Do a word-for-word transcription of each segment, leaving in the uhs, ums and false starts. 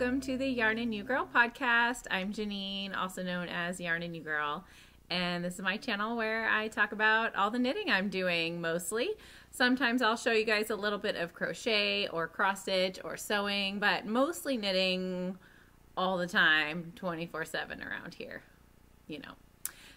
welcome to the Yarn and Ewe Girl podcast. I'm Janine, also known as Yarn and Ewe Girl, and this is my channel where I talk about all the knitting I'm doing mostly. Sometimes I'll show you guys a little bit of crochet or cross stitch or sewing, but mostly knitting all the time, twenty-four seven around here, you know.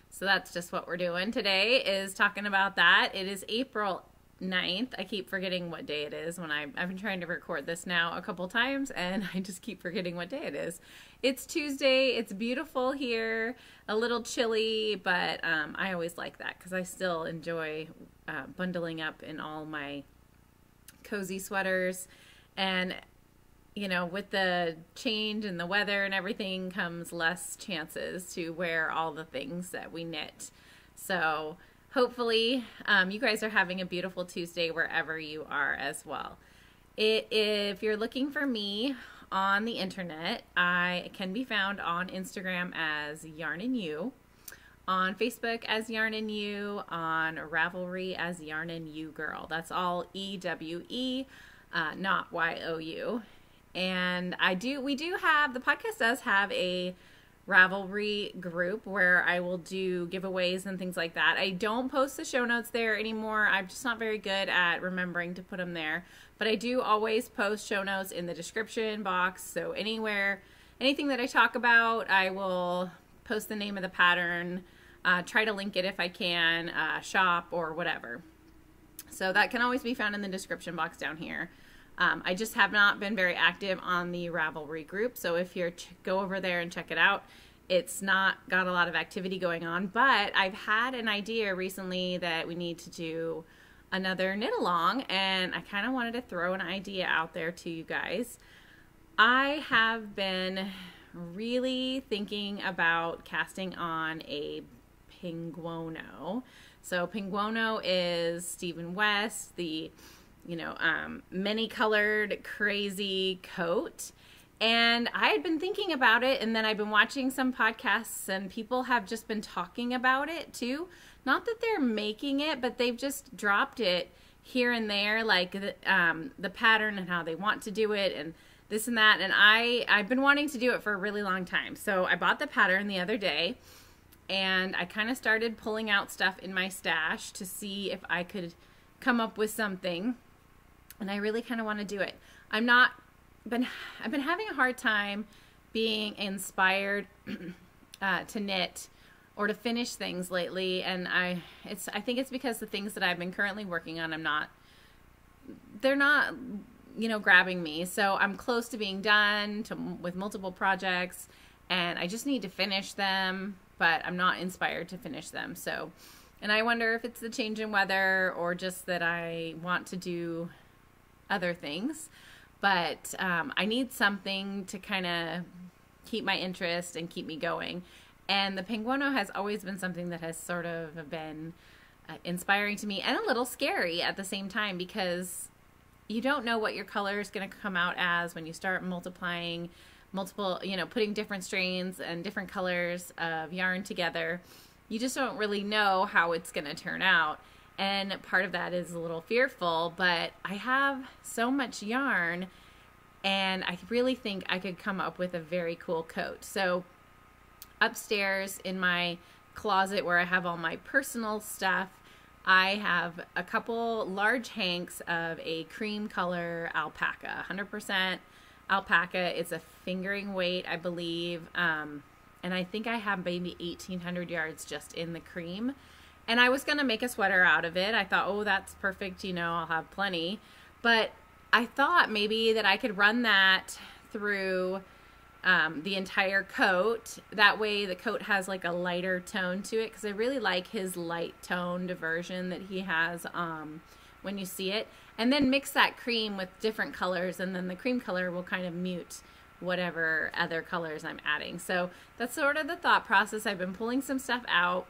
So that's just what we're doing today, is talking about that. It is April ninth. I keep forgetting what day it is when I, I've been trying to record this now a couple times, and I just keep forgetting what day it is. It's Tuesday. It's beautiful here, a little chilly, but um, I always like that because I still enjoy uh, bundling up in all my cozy sweaters. And you know, with the change in the weather and everything comes less chances to wear all the things that we knit. So hopefully um, you guys are having a beautiful Tuesday wherever you are as well. It, if you're looking for me on the internet, I can be found on Instagram as Yarn and Ewe, on Facebook as Yarn and Ewe, on Ravelry as Yarn and Ewe Girl. That's all E W E, uh, not Y O U. And I do, we do have, the podcast does have a Ravelry group where I will do giveaways and things like that. I don't post the show notes there anymore. I'm just not very good at remembering to put them there. But I do always post show notes in the description box. So anywhere, anything that I talk about, I will post the name of the pattern, uh, try to link it if I can, uh, shop or whatever. So that can always be found in the description box down here. Um, I just have not been very active on the Ravelry group, so if you're ch go over there and check it out, it's not got a lot of activity going on, but I've had an idea recently that we need to do another knit along, and I kind of wanted to throw an idea out there to you guys. I have been really thinking about casting on a Penguono. So Penguono is Stephen West, the you know, um, many colored, crazy coat. And I had been thinking about it, and then I've been watching some podcasts and people have just been talking about it too. Not that they're making it, but they've just dropped it here and there, like the, um, the pattern and how they want to do it and this and that. And I, I've been wanting to do it for a really long time. So I bought the pattern the other day and I kind of started pulling out stuff in my stash to see if I could come up with something. And I really kind of want to do it. I'm not been I've been having a hard time being inspired uh, to knit or to finish things lately, and I it's I think it's because the things that I've been currently working on, I'm not they're not you know grabbing me. So I'm close to being done to, with multiple projects, and I just need to finish them, but I'm not inspired to finish them. So. And I wonder if it's the change in weather or just that I want to do other things. But um, I need something to kind of keep my interest and keep me going. And the Penguono has always been something that has sort of been uh, inspiring to me and a little scary at the same time, because you don't know what your color is going to come out as when you start multiplying multiple, you know, putting different strains and different colors of yarn together. You just don't really know how it's going to turn out, and part of that is a little fearful, but I have so much yarn and I really think I could come up with a very cool coat. So upstairs in my closet where I have all my personal stuff, I have a couple large hanks of a cream color alpaca, one hundred percent alpaca. It's a fingering weight, I believe. Um, And I think I have maybe eighteen hundred yards just in the cream. And I was going to make a sweater out of it. I thought, oh, that's perfect. You know, I'll have plenty. But I thought maybe that I could run that through um, the entire coat. That way the coat has like a lighter tone to it, because I really like his light toned version that he has um, when you see it. And then mix that cream with different colors, and then the cream color will kind of mute whatever other colors I'm adding. So that's sort of the thought process. I've been pulling some stuff out,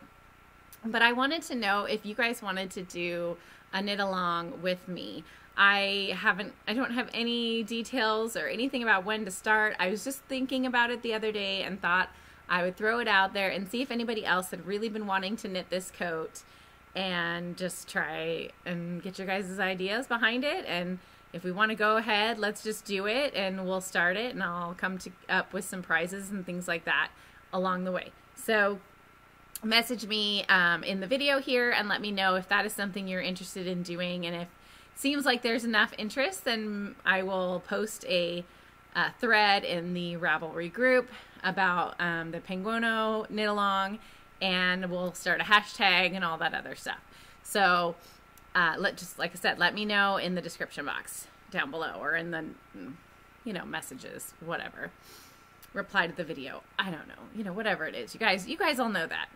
but I wanted to know if you guys wanted to do a knit along with me. I haven't, I don't have any details or anything about when to start. I was just thinking about it the other day and thought I would throw it out there and see if anybody else had really been wanting to knit this coat, and just try and get your guys' ideas behind it and if we want to go ahead, let's just do it and we'll start it, and I'll come to, up with some prizes and things like that along the way. So message me um, in the video here and let me know if that is something you're interested in doing, and if it seems like there's enough interest, then I will post a, a thread in the Ravelry group about um, the Penguono knit along, and we'll start a hashtag and all that other stuff. So uh, let just like I said, let me know in the description box down below, or in the, you know, messages, whatever. Reply to the video. I don't know, you know, whatever it is. You guys, you guys all know that.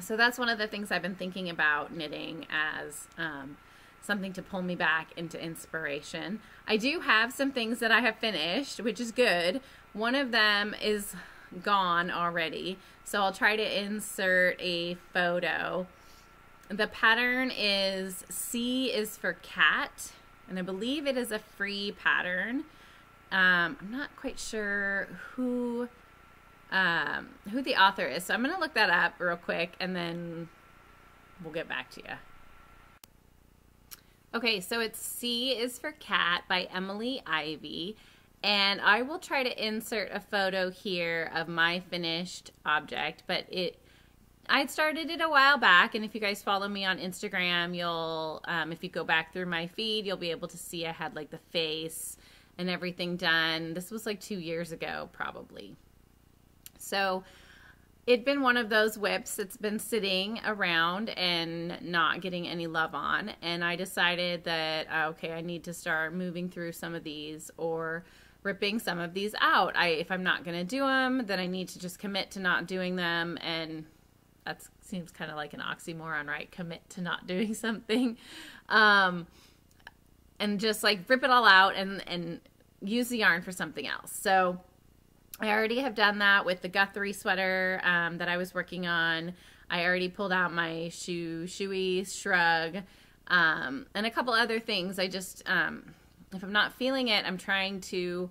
So that's one of the things I've been thinking about knitting as um, something to pull me back into inspiration. I do have some things that I have finished, which is good. One of them is gone already, so I'll try to insert a photo. The pattern is C is for cat, and I believe it is a free pattern. Um, I'm not quite sure who um, who the author is, so I'm going to look that up real quick, and then we'll get back to you. Okay, so it's C is for Cat by Emily Ivey, and I will try to insert a photo here of my finished object, but it I started it a while back, and if you guys follow me on Instagram, you'll, um, if you go back through my feed, you'll be able to see I had like the face and everything done. This was like two years ago, probably. So it'd been one of those whips that's been sitting around and not getting any love on. And I decided that, okay, I need to start moving through some of these, or ripping some of these out. I, if I'm not gonna do them, then I need to just commit to not doing them. And that seems kind of like an oxymoron, right? Commit to not doing something. Um, and just like rip it all out and, and use the yarn for something else. So I already have done that with the Guthrie sweater um, that I was working on. I already pulled out my shoe, shoey shrug, um, and a couple other things. I just, um, if I'm not feeling it, I'm trying to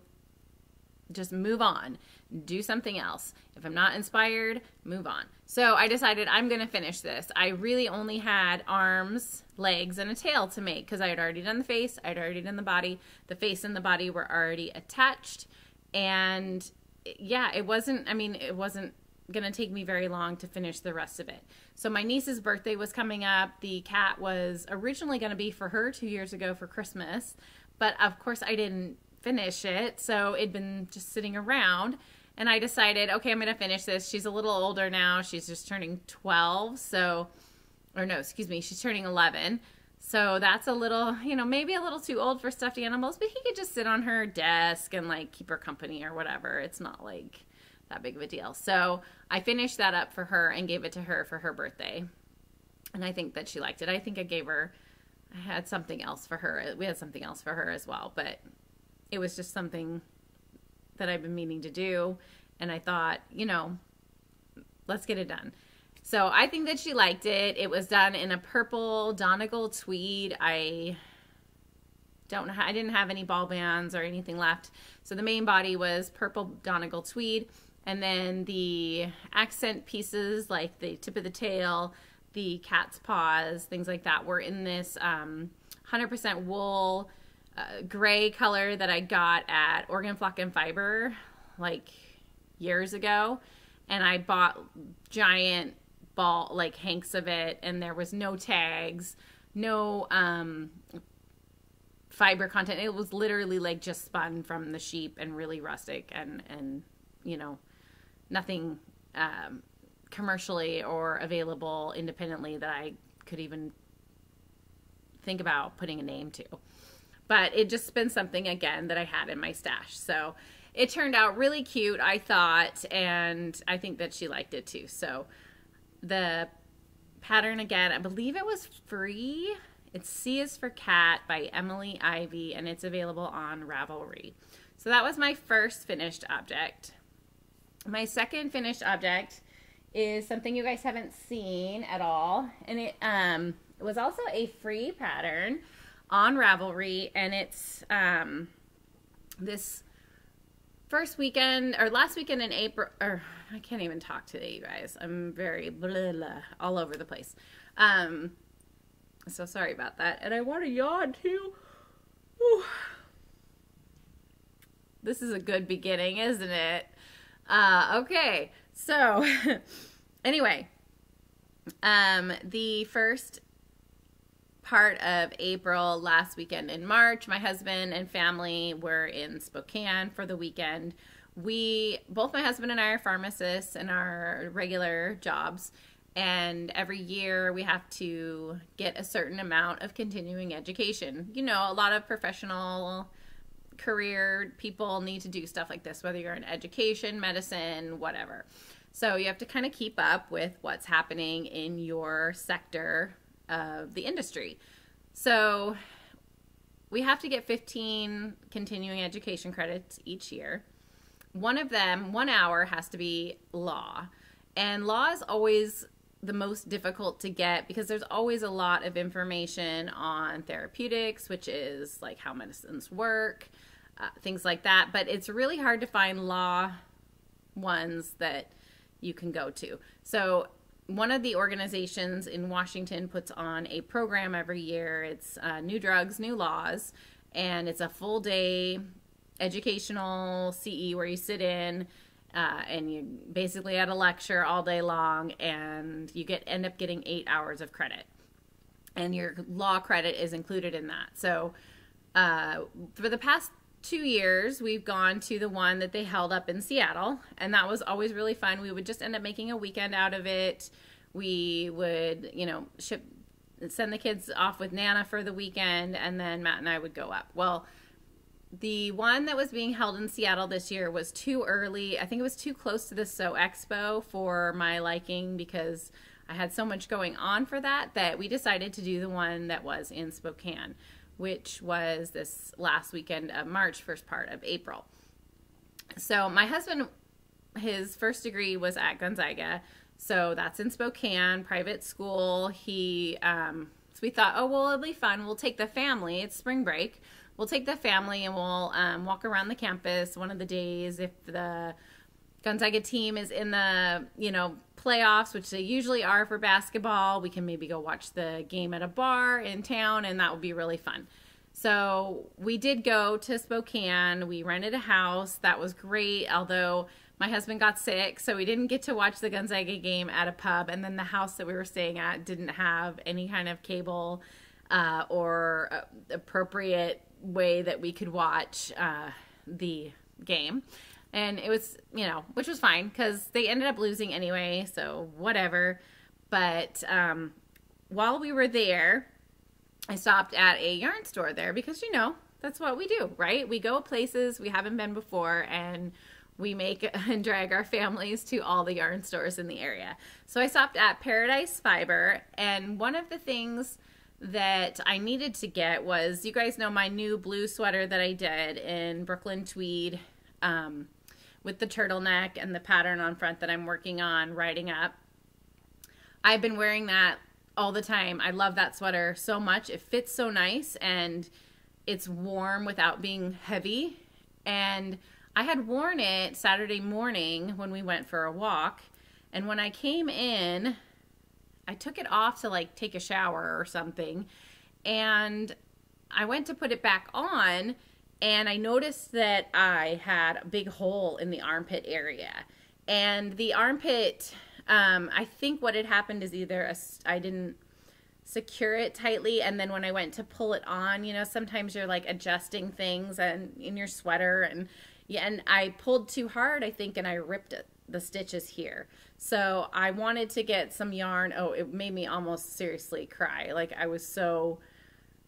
just move on, do something else. If I'm not inspired, move on. So I decided I'm gonna finish this. I really only had arms, legs, and a tail to make, because I had already done the face, I had already done the body, the face and the body were already attached. And yeah, it wasn't, I mean, it wasn't gonna take me very long to finish the rest of it. So my niece's birthday was coming up. The cat was originally gonna be for her two years ago for Christmas, but of course I didn't finish it, so it'd been just sitting around, and I decided, okay, I'm gonna finish this. She's a little older now, she's just turning twelve, so, or no, excuse me, she's turning eleven, so that's a little, you know, maybe a little too old for stuffed animals, but he could just sit on her desk and like keep her company or whatever. It's not like that big of a deal. So I finished that up for her and gave it to her for her birthday, and I think that she liked it. I think I gave her, I had something else for her, we had something else for her as well, but it was just something that I've been meaning to do, and I thought, you know, let's get it done. So I think that she liked it. It was done in a purple Donegal Tweed. I don't know, I didn't have any ball bands or anything left, so the main body was purple Donegal Tweed, and then the accent pieces, like the tip of the tail, the cat's paws, things like that, were in this um, one hundred percent wool Uh, gray color that I got at Oregon Flock and Fiber like years ago, and I bought giant ball like hanks of it, and there was no tags, no um, fiber content. It was literally like just spun from the sheep, and really rustic, and and you know, nothing um, commercially or available independently that I could even think about putting a name to. But it just been something, again, that I had in my stash. So it turned out really cute, I thought, and I think that she liked it too. So the pattern, again, I believe it was free. It's C is for Cat by Emily Ivey, and it's available on Ravelry. So that was my first finished object. My second finished object is something you guys haven't seen at all, and it um, was also a free pattern on Ravelry, and it's um, this first weekend, or last weekend in April, or I can't even talk today, you guys. I'm very blah, blah, all over the place. Um, so sorry about that. And I want to yawn too. Whew. This is a good beginning, isn't it? Uh, okay, so anyway, um, the first part of April, last weekend in March, my husband and family were in Spokane for the weekend. We, both my husband and I, are pharmacists in our regular jobs, and every year we have to get a certain amount of continuing education. You know, a lot of professional career people need to do stuff like this, whether you're in education, medicine, whatever. So you have to kind of keep up with what's happening in your sector of the industry. So we have to get fifteen continuing education credits each year. One of them, one hour, has to be law. And law is always the most difficult to get because there's always a lot of information on therapeutics, which is like how medicines work, uh, things like that. But it's really hard to find law ones that you can go to. So one of the organizations in Washington puts on a program every year. It's uh, New Drugs, New Laws, and it's a full day educational C E where you sit in uh, and you basically at a lecture all day long, and you get end up getting eight hours of credit, and your law credit is included in that. So uh, for the past two years we've gone to the one that they held up in Seattle, and that was always really fun. We would just end up making a weekend out of it. We would, you know, ship send the kids off with Nana for the weekend, and then Matt and I would go up. Well, the one that was being held in Seattle this year was too early. I think it was too close to the S O Expo for my liking, because I had so much going on for that that we decided to do the one that was in Spokane, which was this last weekend of March, first part of April. So my husband, his first degree was at Gonzaga, so that's in Spokane, private school. He, um, so we thought, oh, well, it'll be fun. We'll take the family. It's spring break. We'll take the family and we'll um, walk around the campus one of the days if the Gonzaga team is in the, you know, playoffs, which they usually are for basketball. We can maybe go watch the game at a bar in town, and that would be really fun. So we did go to Spokane. We rented a house. That was great, although my husband got sick, so we didn't get to watch the Gonzaga game at a pub, and then the house that we were staying at didn't have any kind of cable uh, or uh, appropriate way that we could watch uh, the game. And it was, you know, which was fine because they ended up losing anyway, so whatever. But um, while we were there, I stopped at a yarn store there because, you know, that's what we do, right? We go places we haven't been before, and we make and drag our families to all the yarn stores in the area. So I stopped at Paradise Fiber, and one of the things that I needed to get was, you guys know my new blue sweater that I did in Brooklyn Tweed, um, with the turtleneck and the pattern on front that I'm working on writing up. I've been wearing that all the time. I love that sweater so much. It fits so nice, and it's warm without being heavy. And I had worn it Saturday morning when we went for a walk, and when I came in, I took it off to like take a shower or something, and I went to put it back on, and I noticed that I had a big hole in the armpit area. And the armpit, um, I think what had happened is either a, I didn't secure it tightly, and then when I went to pull it on, you know, sometimes you're like adjusting things and in your sweater, and yeah, and I pulled too hard, I think, and I ripped it, the stitches here. So I wanted to get some yarn. Oh, it made me almost seriously cry. Like, I was so...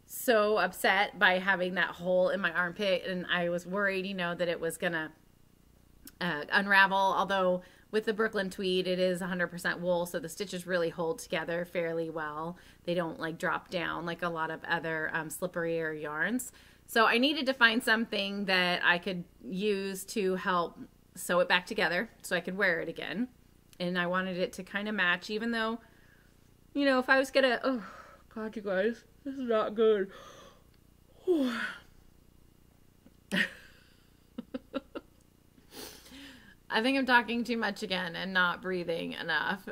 so upset by having that hole in my armpit, and I was worried, you know, that it was gonna uh, unravel, although with the Brooklyn Tweed it is one hundred percent wool, so the stitches really hold together fairly well. They don't like drop down like a lot of other um, slipperier yarns. So I needed to find something that I could use to help sew it back together so I could wear it again, and I wanted it to kind of match, even though, you know, if I was gonna, oh god, you guys, this is not good. I think I'm talking too much again and not breathing enough.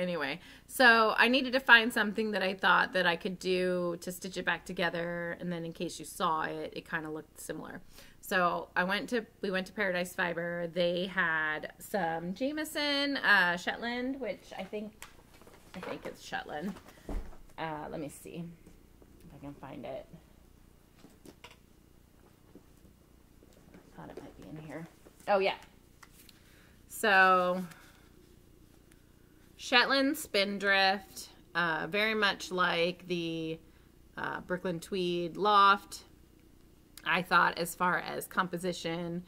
anyway, so I needed to find something that I thought that I could do to stitch it back together, and then in case you saw it, it kind of looked similar. So I went to, we went to Paradise Fiber. They had some Jamieson uh, Shetland, which I think, I think it's Shetland. Uh, let me see if I can find it. I thought it might be in here. Oh yeah. So Shetland Spindrift, uh, very much like the uh, Brooklyn Tweed Loft, I thought, as far as composition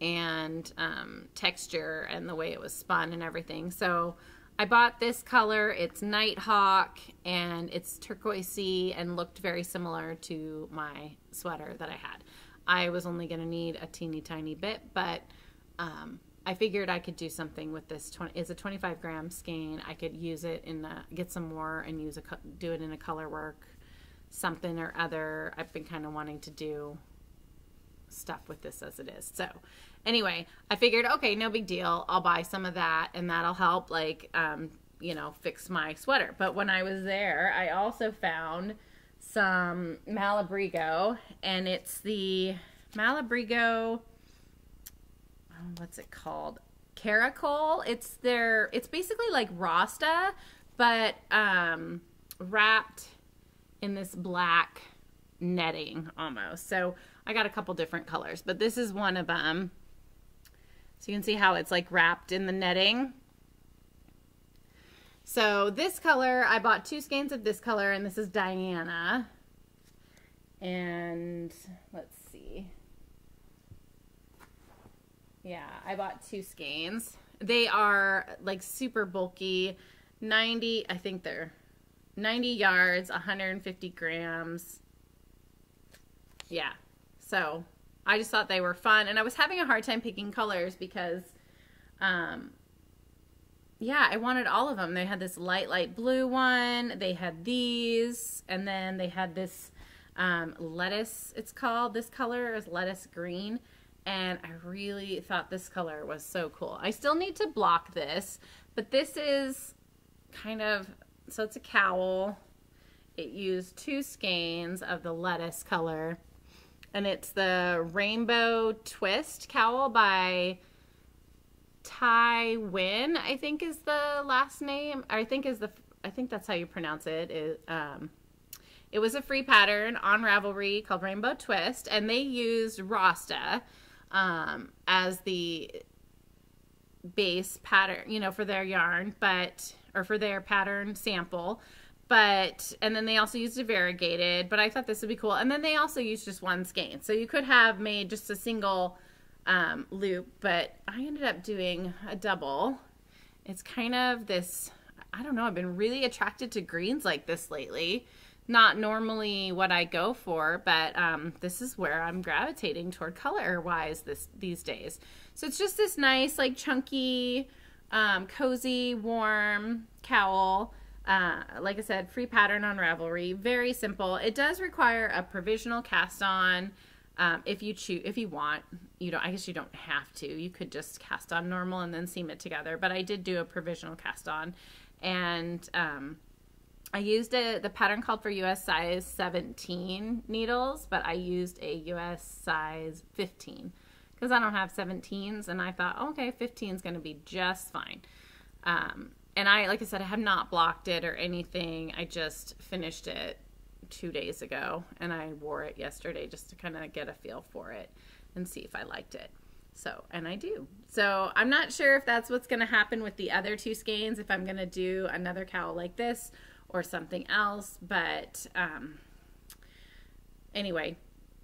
and um, texture and the way it was spun and everything. So I bought this color. It's Night Hawk, and it's turquoisey and looked very similar to my sweater that I had. I was only going to need a teeny tiny bit, but um, I figured I could do something with this. twenty, it's a twenty-five gram skein. I could use it in a, get some more and use a, do it in a color work, something or other. I've been kind of wanting to do stuff with this as it is. So anyway, I figured, okay, no big deal. I'll buy some of that, and that'll help, like, um, you know, fix my sweater. But when I was there, I also found some Malabrigo, and it's the Malabrigo, oh, what's it called? Caracol. It's their, it's basically like Rasta, but um, wrapped in this black netting almost. So I got a couple different colors, but this is one of them. So you can see how it's like wrapped in the netting. So this color, I bought two skeins of this color, and this is Diana. And let's see. Yeah, I bought two skeins. They are like super bulky, ninety, I think they're ninety yards, one hundred fifty grams. Yeah, so I just thought they were fun, and I was having a hard time picking colors because, um, yeah, I wanted all of them. They had this light, light blue one. They had these, and then they had this um, lettuce, it's called. This color is lettuce green, and I really thought this color was so cool. I still need to block this, but this is kind of, so it's a cowl. It used two skeins of the lettuce color, and it's the Rainbow Twist Cowl by Thao Nguyen, I think is the last name. I think is the I think that's how you pronounce it. It, um, it was a free pattern on Ravelry called Rainbow Twist, and they used Rasta um, as the base pattern, you know, for their yarn, but or for their pattern sample. But, and then they also used a variegated, but I thought this would be cool. And then they also used just one skein. So you could have made just a single um, loop, but I ended up doing a double. It's kind of this, I don't know, I've been really attracted to greens like this lately. Not normally what I go for, but um, this is where I'm gravitating toward color-wise this, these days. So it's just this nice, like, chunky, um, cozy, warm cowl. Uh, like I said, free pattern on Ravelry, very simple. It does require a provisional cast on um, if you choose, if you want. You don't, I guess you don't have to. You could just cast on normal and then seam it together. But I did do a provisional cast on, and um, I used a, the pattern called for U S size seventeen needles, but I used a U S size fifteen because I don't have seventeens, and I thought, okay, fifteen is going to be just fine. Um, And I, like I said, I have not blocked it or anything. I just finished it two days ago, and I wore it yesterday just to kind of get a feel for it and see if I liked it. So, and I do. So I'm not sure if that's what's going to happen with the other two skeins, if I'm going to do another cowl like this or something else. But um, anyway,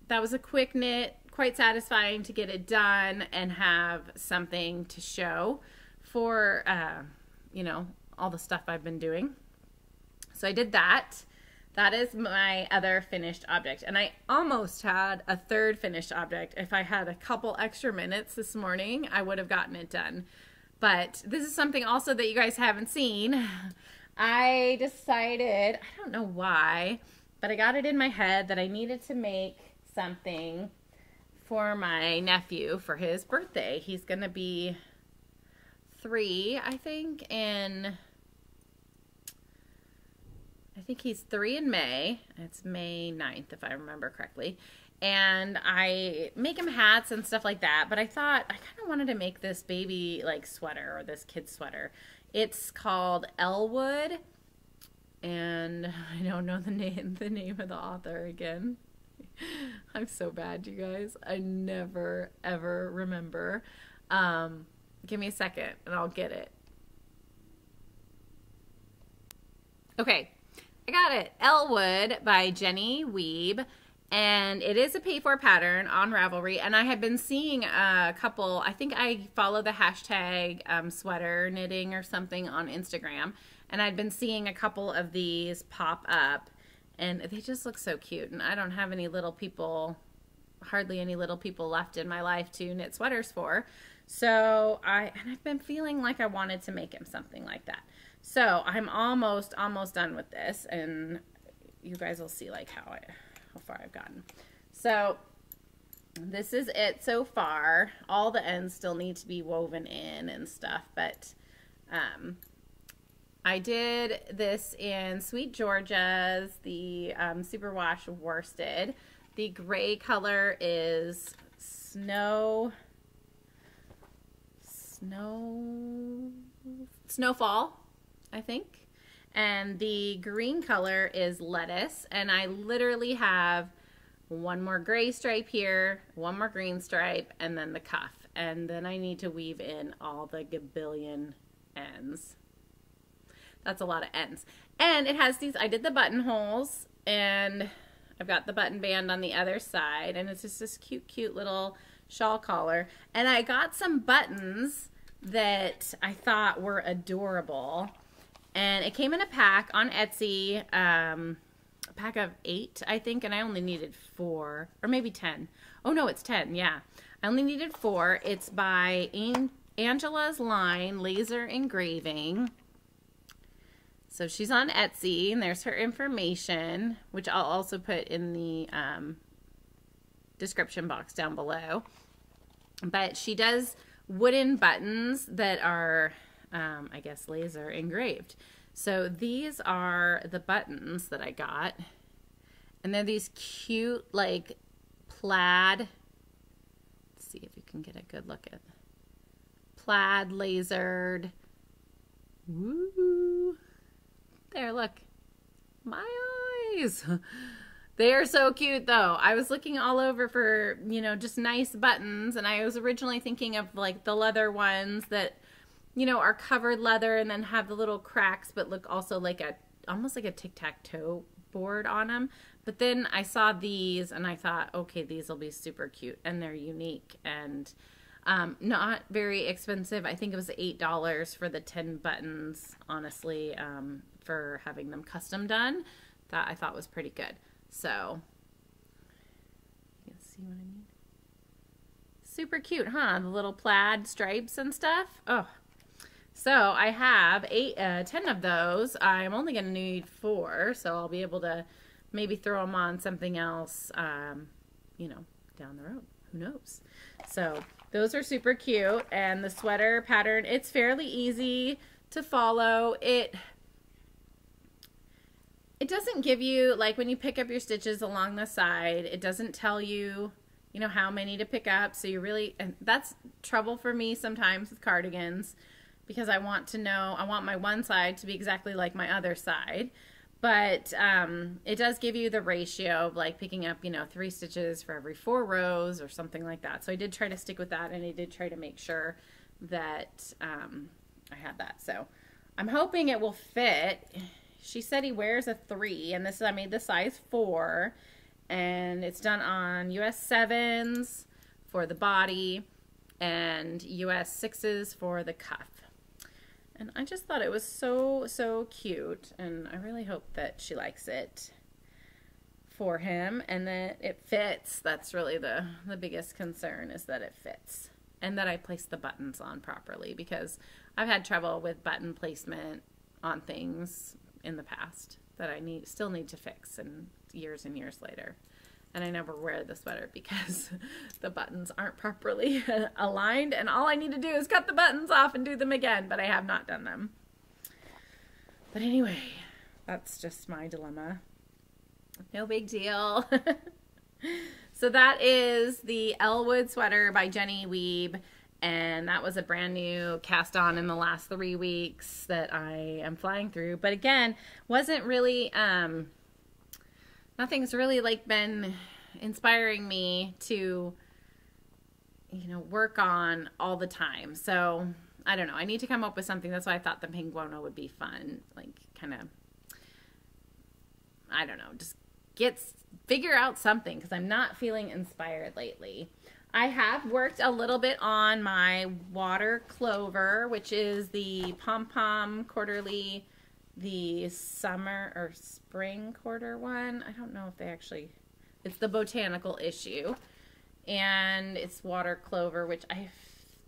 that was a quick knit, quite satisfying to get it done and have something to show for... Uh, you know, all the stuff I've been doing. So I did that. That is my other finished object. And I almost had a third finished object. If I had a couple extra minutes this morning, I would have gotten it done. But this is something also that you guys haven't seen. I decided, I don't know why, but I got it in my head that I needed to make something for my nephew for his birthday. He's going to be... three, I think, in I think he's three in May. It's May ninth, if I remember correctly. And I make him hats and stuff like that, but I thought I kind of wanted to make this baby like sweater, or this kid sweater. It's called Elwood, and I don't know the name the name of the author again. I'm so bad, you guys. I never ever remember. Um, give me a second and I'll get it. Okay, I got it. Elwood by Jenny Wiebe. And it is a pay-for pattern on Ravelry, and I had been seeing a couple. I think I follow the hashtag um, sweater knitting or something on Instagram, and I'd been seeing a couple of these pop up, and they just look so cute. And I don't have any little people, hardly any little people left in my life to knit sweaters for. So I, and I've been feeling like I wanted to make him something like that. So I'm almost, almost done with this, and you guys will see like how it... how far I've gotten. So this is it so far. All the ends still need to be woven in and stuff, but um, I did this in Sweetgeorgia's, the um, Superwash worsted. The gray color is snow, snow, snowfall, I think. And the green color is lettuce, and I literally have one more gray stripe here, one more green stripe, and then the cuff. And then I need to weave in all the gabillion ends. That's a lot of ends. And it has these, I did the buttonholes, and I've got the button band on the other side, and it's just this cute, cute little shawl collar. And I got some buttons that I thought were adorable. And it came in a pack on Etsy, um, a pack of eight, I think, and I only needed four, or maybe ten. Oh, no, it's ten, yeah. I only needed four. It's by An- Angela's Line Laser Engraving. So she's on Etsy, and there's her information, which I'll also put in the um, description box down below. But she does wooden buttons that are... Um, I guess laser engraved. So these are the buttons that I got, and they're these cute like plaid, let's see if you can get a good look at, plaid lasered, woo, there, look, my eyes. They are so cute though. I was looking all over for, you know, just nice buttons, and I was originally thinking of like the leather ones that, you know, are covered leather and then have the little cracks, but look also like a, almost like a tic-tac-toe board on them. But then I saw these and I thought, okay, these will be super cute, and they're unique and um, not very expensive. I think it was eight dollars for the ten buttons, honestly, um, for having them custom done. That I thought was pretty good. So, you can see what I mean? Super cute, huh? The little plaid stripes and stuff. Oh. So I have eight, uh, ten of those. I'm only going to need four, so I'll be able to maybe throw them on something else, um, you know, down the road. Who knows? So those are super cute, and the sweater pattern, it's fairly easy to follow. It it doesn't give you, like when you pick up your stitches along the side, it doesn't tell you, you know, how many to pick up. So you really, and that's trouble for me sometimes with cardigans, because I want to know, I want my one side to be exactly like my other side. But um, it does give you the ratio of like picking up, you know, three stitches for every four rows or something like that. So I did try to stick with that, and I did try to make sure that um, I had that. So I'm hoping it will fit. She said he wears a three, and this is, I made the size four, and it's done on U S sevens for the body and U S sixes for the cuff. And I just thought it was so, so cute, and I really hope that she likes it for him and that it fits. That's really the, the biggest concern, is that it fits and that I place the buttons on properly, because I've had trouble with button placement on things in the past that I need still need to fix, and years and years later. And I never wear the sweater because the buttons aren't properly aligned, and all I need to do is cut the buttons off and do them again, but I have not done them. But anyway, That's just my dilemma. No big deal. So that is the Elwood sweater by Jenny Wiebe, and that was a brand new cast on in the last three weeks that I am flying through. But again, wasn't really, um, nothing's really like been inspiring me to, you know, work on all the time. So I don't know. I need to come up with something. That's why I thought the Penguono would be fun. Like kind of, I don't know, just get, figure out something, because I'm not feeling inspired lately. I have worked a little bit on my Water Clover, which is the Pom Pom Quarterly, the summer or spring quarter one. I don't know if they actually, it's the botanical issue. And it's Water Clover, which I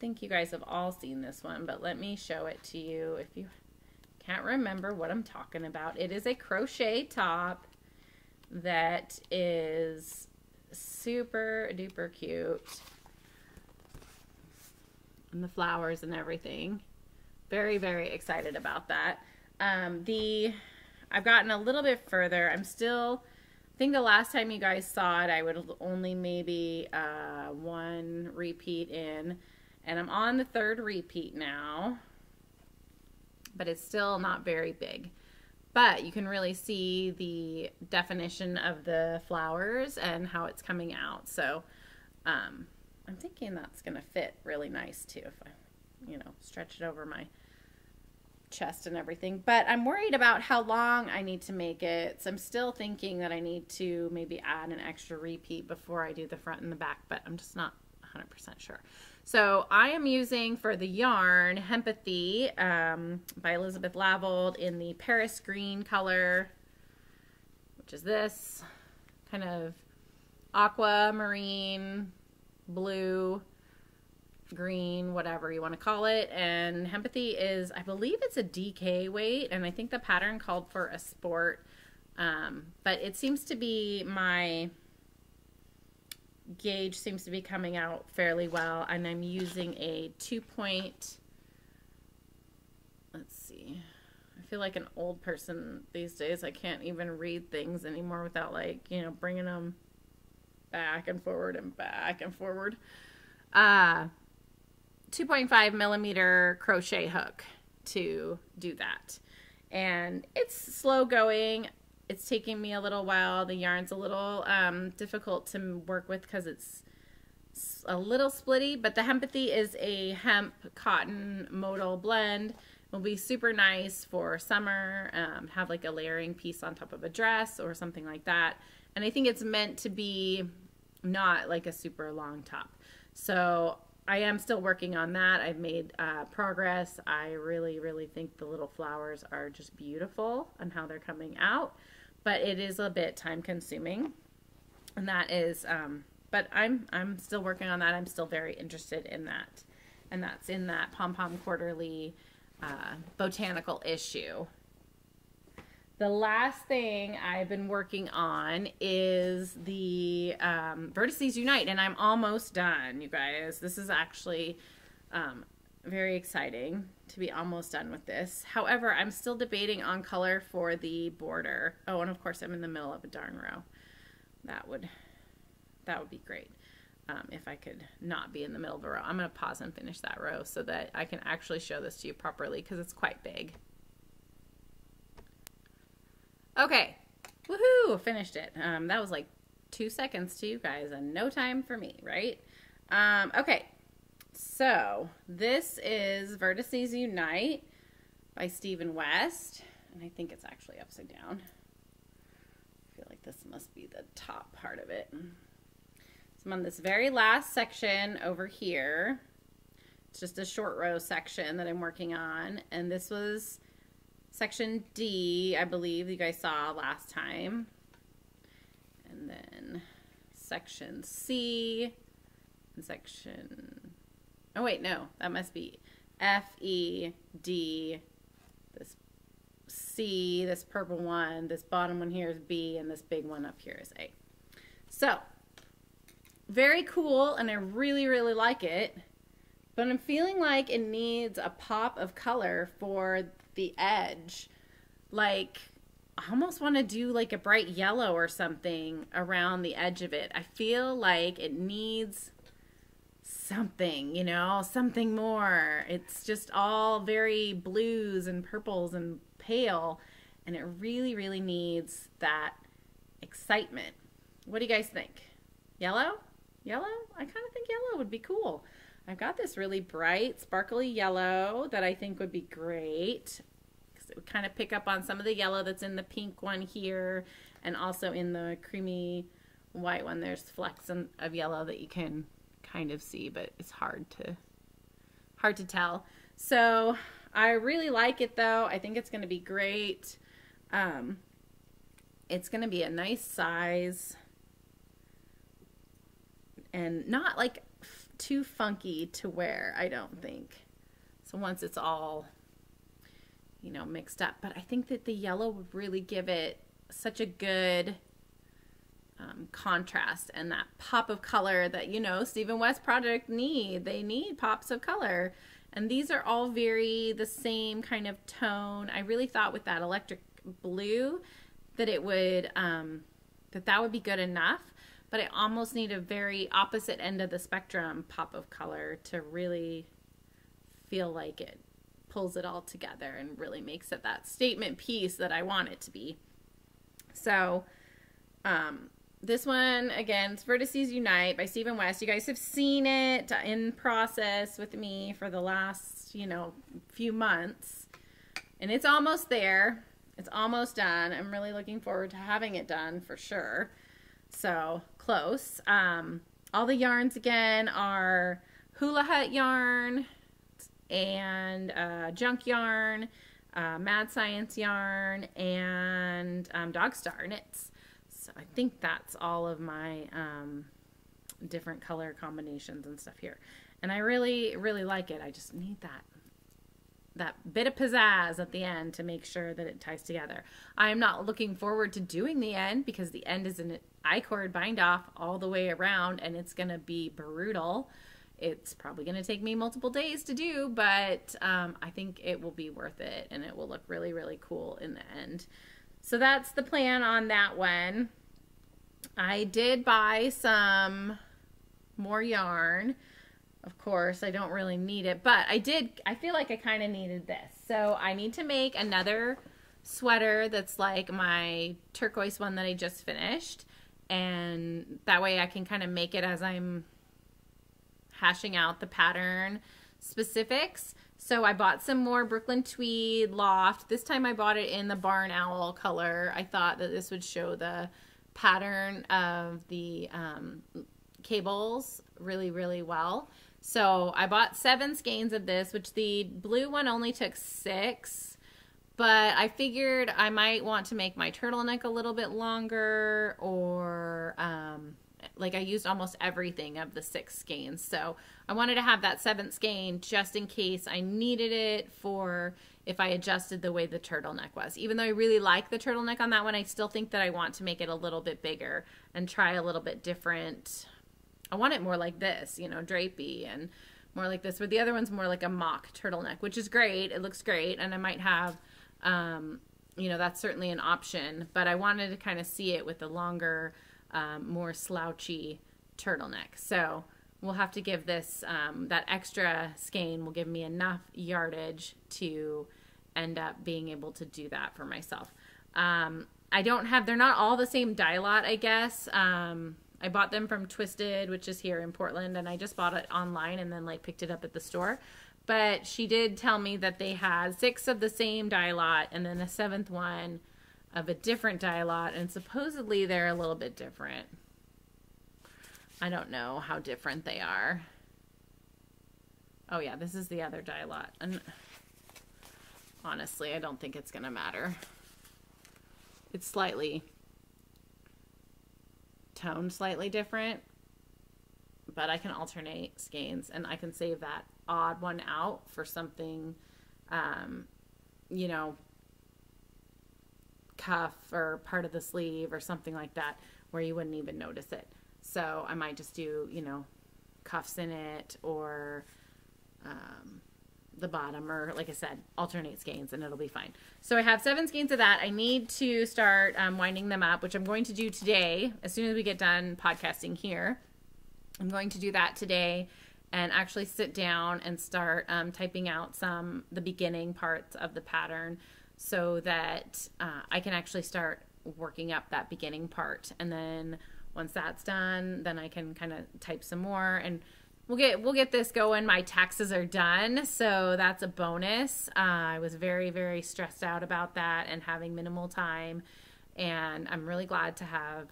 think you guys have all seen this one, but let me show it to you if you can't remember what I'm talking about. It is a crochet top that is super duper cute, and the flowers and everything. Very, very excited about that. Um, the I've gotten a little bit further. I'm still, I think the last time you guys saw it, I would only maybe uh, one repeat in, and I'm on the third repeat now, but it's still not very big. But you can really see the definition of the flowers and how it's coming out. So um, I'm thinking that's going to fit really nice too if I, you know, stretch it over my chest and everything. But I'm worried about how long I need to make it. So I'm still thinking that I need to maybe add an extra repeat before I do the front and the back, but I'm just not one hundred percent sure. So I am using for the yarn Hempathy um, by Elizabeth Lavold in the Paris Green color, which is this kind of aquamarine, blue, green, whatever you want to call it. And Hempathy is, I believe it's a D K weight, and I think the pattern called for a sport, um, but it seems to be my gauge seems to be coming out fairly well, and I'm using a two point, let's see, I feel like an old person these days. I can't even read things anymore without, like, you know, bringing them back and forward and back and forward. uh, two point five millimeter crochet hook to do that, and it's slow going. It's taking me a little while. The yarn's a little um, difficult to work with because it's a little splitty, but the Hempathy is a hemp cotton modal blend. It'll be super nice for summer, um, have like a layering piece on top of a dress or something like that. And I think it's meant to be not like a super long top. So I am still working on that. I've made uh, progress. I really, really think the little flowers are just beautiful and how they're coming out, but it is a bit time consuming, and that is, um, but I'm, I'm still working on that. I'm still very interested in that, and that's in that Pom Pom Quarterly uh, botanical issue. The last thing I've been working on is the um, Vertices Unite, and I'm almost done, you guys. This is actually um, very exciting to be almost done with this. However, I'm still debating on color for the border. Oh, and of course, I'm in the middle of a darn row. That would, that would be great um, if I could not be in the middle of a row. I'm going to pause and finish that row so that I can actually show this to you properly, because it's quite big. Okay, woohoo, finished it. Um, that was like two seconds to you guys and no time for me, right? Um, okay, so this is Vertices Unite by Stephen West, and I think it's actually upside down. I feel like this must be the top part of it. So I'm on this very last section over here. It's just a short row section that I'm working on, and this was Section D, I believe you guys saw last time. And then section C and section, oh wait, no, that must be F, E, D, this C, this purple one, this bottom one here is B, and this big one up here is A. So, very cool, and I really, really like it, but I'm feeling like it needs a pop of color for the edge. Like, I almost want to do like a bright yellow or something around the edge of it. I feel like it needs something, you know, something more. It's just all very blues and purples and pale, and it really, really needs that excitement. What do you guys think? Yellow? Yellow? I kind of think yellow would be cool. I've got this really bright, sparkly yellow that I think would be great, because it would kind of pick up on some of the yellow that's in the pink one here, and also in the creamy white one. There's flecks of yellow that you can kind of see, but it's hard to hard to tell. So I really like it, though. I think it's going to be great. Um, it's going to be a nice size and not like too funky to wear, I don't think. So once it's all, you know, mixed up. But I think that the yellow would really give it such a good um, contrast and that pop of color that, you know, Stephen West Project need. They need pops of color. And these are all very the same kind of tone. I really thought with that electric blue that it would, um, that that would be good enough. But I almost need a very opposite end of the spectrum pop of color to really feel like it pulls it all together and really makes it that statement piece that I want it to be. So um, this one, again, it's Vertices Unite by Stephen West. You guys have seen it in process with me for the last, you know, few months. And it's almost there. It's almost done. I'm really looking forward to having it done for sure. So close. Um, all the yarns again are Hula Hut yarn and uh, Junk yarn, uh, Mad Science yarn, and um, Dog Star Knits. So I think that's all of my um, different color combinations and stuff here. And I really, really like it. I just need that that bit of pizzazz at the end to make sure that it ties together. I am not looking forward to doing the end, because the end is an I-cord bind off all the way around, and it's gonna be brutal. It's probably gonna take me multiple days to do, but um, I think it will be worth it, and it will look really, really cool in the end. So that's the plan on that one. I did buy some more yarn. Of course, I don't really need it, but I did, I feel like I kind of needed this. So I need to make another sweater that's like my turquoise one that I just finished. And that way I can kind of make it as I'm hashing out the pattern specifics. So I bought some more Brooklyn Tweed Loft. This time I bought it in the Barn Owl color. I thought that this would show the pattern of the um, cables really, really well. So I bought seven skeins of this, which the blue one only took six, but I figured I might want to make my turtleneck a little bit longer, or um, like I used almost everything of the six skeins. So I wanted to have that seventh skein just in case I needed it for if I adjusted the way the turtleneck was. Even though I really like the turtleneck on that one, I still think that I want to make it a little bit bigger and try a little bit different. I want it more like this, you know, drapey and more like this, where the other one's more like a mock turtleneck, which is great. It looks great, and I might have, um, you know, that's certainly an option, but I wanted to kind of see it with the longer, um, more slouchy turtleneck. So we'll have to give this, um, that extra skein will give me enough yardage to end up being able to do that for myself. Um, I don't have, they're not all the same dye lot, I guess. Um, I bought them from Twisted, which is here in Portland, and I just bought it online and then like picked it up at the store. But she did tell me that they had six of the same dye lot and then a seventh one of a different dye lot, and supposedly they're a little bit different. I don't know how different they are. Oh yeah, this is the other dye lot. And honestly, I don't think it's gonna matter. It's slightly toned slightly different, but I can alternate skeins, and I can save that odd one out for something, um, you know, cuff or part of the sleeve or something like that, where you wouldn't even notice it. So I might just do, you know, cuffs in it, or um, the bottom, or like I said, alternate skeins, and it'll be fine. So I have seven skeins of that. I need to start um, winding them up, which I'm going to do today. As soon as we get done podcasting here, I'm going to do that today and actually sit down and start um, typing out some, the beginning parts of the pattern, so that uh, I can actually start working up that beginning part. And then once that's done, then I can kind of type some more, and We'll get, we'll get this going. My taxes are done, so that's a bonus. Uh, I was very, very stressed out about that and having minimal time, and I'm really glad to have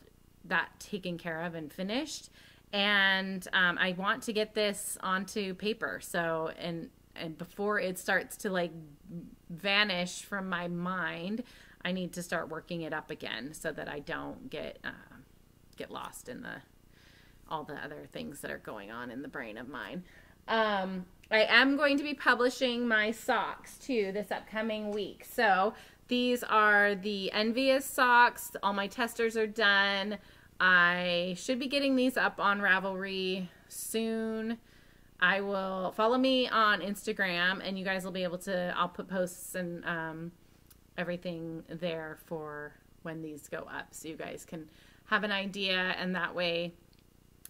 that taken care of and finished. And um, I want to get this onto paper, so and, and before it starts to like vanish from my mind, I need to start working it up again so that I don't get, uh, get lost in the all the other things that are going on in the brain of mine. Um, I am going to be publishing my socks too this upcoming week. So these are the Envious socks. All my testers are done. I should be getting these up on Ravelry soon. I will follow me on Instagram, and you guys will be able to, I'll put posts and um, everything there for when these go up, so you guys can have an idea. And that way,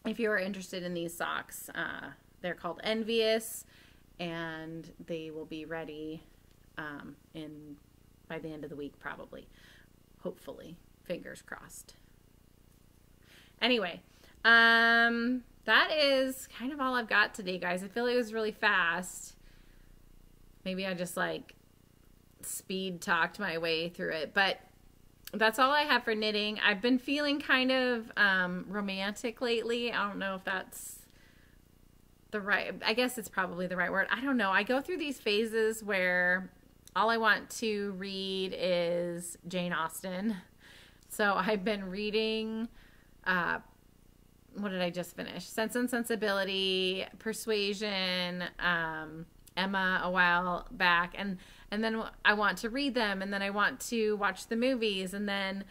if you are interested in these socks, uh, they're called Envious, and they will be ready um, in by the end of the week, probably. Hopefully. Fingers crossed. Anyway, um, that is kind of all I've got today, guys. I feel like it was really fast. Maybe I just, like, speed talked my way through it, but that's all I have for knitting. I've been feeling kind of um, romantic lately. I don't know if that's the right, I guess it's probably the right word. I don't know. I go through these phases where all I want to read is Jane Austen. So I've been reading, uh, what did I just finish? Sense and Sensibility, Persuasion, um, Emma a while back, and and then I want to read them, and then I want to watch the movies, and then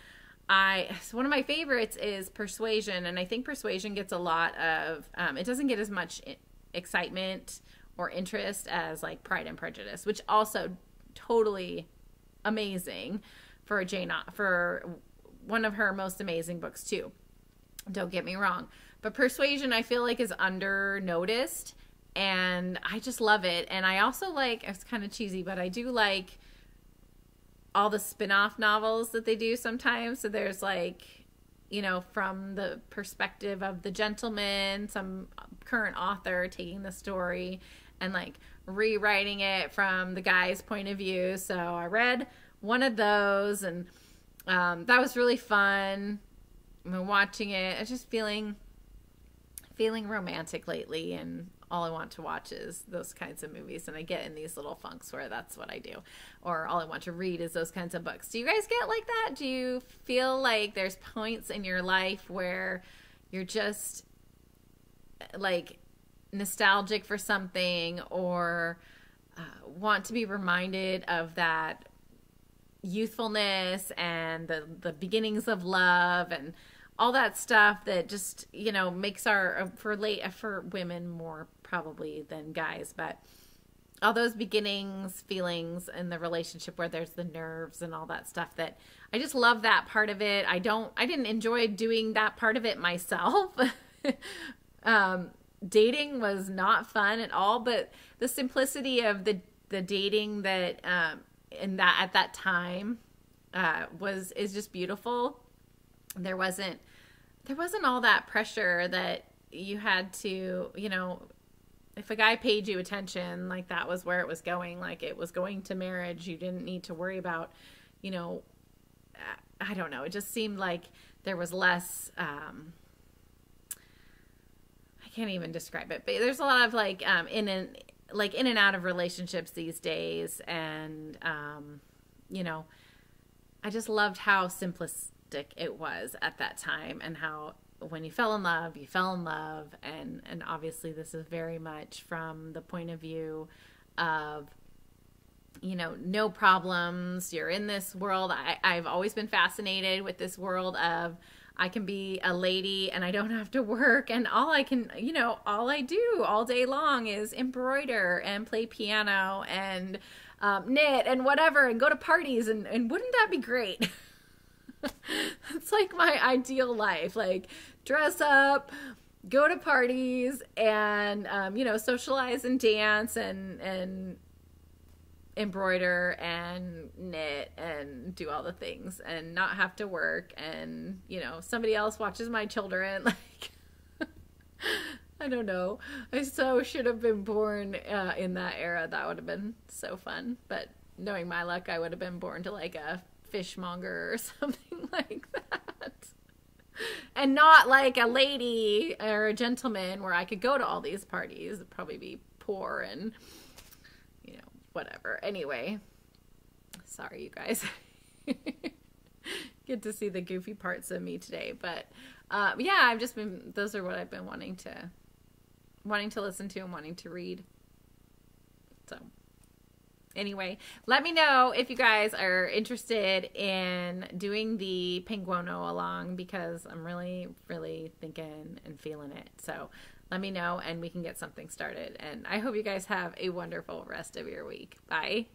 I so one of my favorites is Persuasion, and I think Persuasion gets a lot of um, it doesn't get as much excitement or interest as like Pride and Prejudice, which also totally amazing for Jane for one of her most amazing books too. Don't get me wrong, but Persuasion I feel like is under noticed. And I just love it. And I also like, it's kind of cheesy, but I do like all the spin-off novels that they do sometimes. So there's like, you know, from the perspective of the gentleman, some current author taking the story and like rewriting it from the guy's point of view. So I read one of those, and um, that was really fun. I've been watching it. I was just feeling, feeling romantic lately, and all I want to watch is those kinds of movies, and I get in these little funks where that's what I do, or all I want to read is those kinds of books. Do you guys get like that? Do you feel like there's points in your life where you're just like nostalgic for something, or uh, want to be reminded of that youthfulness and the, the beginnings of love and all that stuff that just, you know, makes our, for late, for women more probably than guys, but all those beginnings, feelings in the relationship where there's the nerves and all that stuff, that I just love that part of it. I don't, I didn't enjoy doing that part of it myself. um, dating was not fun at all, but the simplicity of the, the dating that, um, in that, at that time, uh, was, is just beautiful. There wasn't, there wasn't all that pressure that you had to, you know, if a guy paid you attention, like that was where it was going, like it was going to marriage. You didn't need to worry about, you know, I don't know. It just seemed like there was less, um, I can't even describe it, but there's a lot of like, um, in and like in and out of relationships these days. And, um, you know, I just loved how simplistic it was at that time, and how when you fell in love, you fell in love. And and obviously this is very much from the point of view of, you know, no problems. You're in this world. I, I've always been fascinated with this world of I can be a lady and I don't have to work, and all I can, you know, all I do all day long is embroider and play piano and um, knit and whatever and go to parties, and, and wouldn't that be great? It's like my ideal life, like dress up, go to parties, and, um, you know, socialize and dance and, and embroider and knit and do all the things and not have to work, and, you know, somebody else watches my children. Like, I don't know. I so should have been born uh, in that era. That would have been so fun. But knowing my luck, I would have been born to like a fishmonger or something like that. And not like a lady or a gentleman where I could go to all these parties. It'd probably be poor and, you know, whatever. Anyway, sorry you guys. Get to see the goofy parts of me today. But uh, yeah, I've just been, those are what I've been wanting to, wanting to listen to and wanting to read. So anyway, let me know if you guys are interested in doing the Penguono along, because I'm really, really thinking and feeling it. So let me know and we can get something started. And I hope you guys have a wonderful rest of your week. Bye.